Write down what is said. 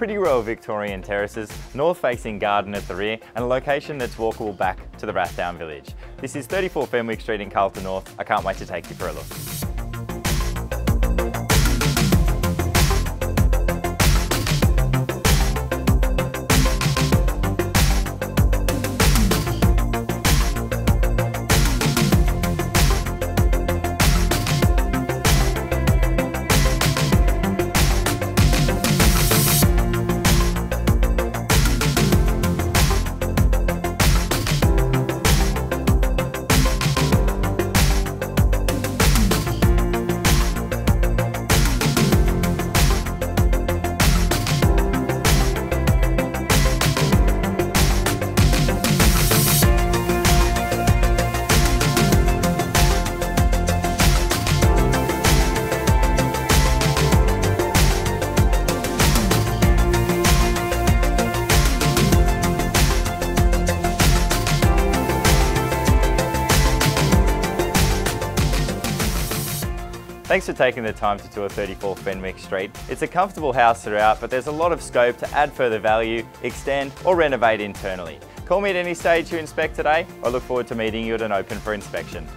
Pretty row of Victorian terraces, north-facing garden at the rear, and a location that's walkable back to the Rathdowne Village. This is 34 Fenwick Street in Carlton North. I can't wait to take you for a look. Thanks for taking the time to tour 34 Fenwick Street. It's a comfortable house throughout, but there's a lot of scope to add further value, extend or renovate internally. Call me at any stage you inspect today. I look forward to meeting you at an open for inspection.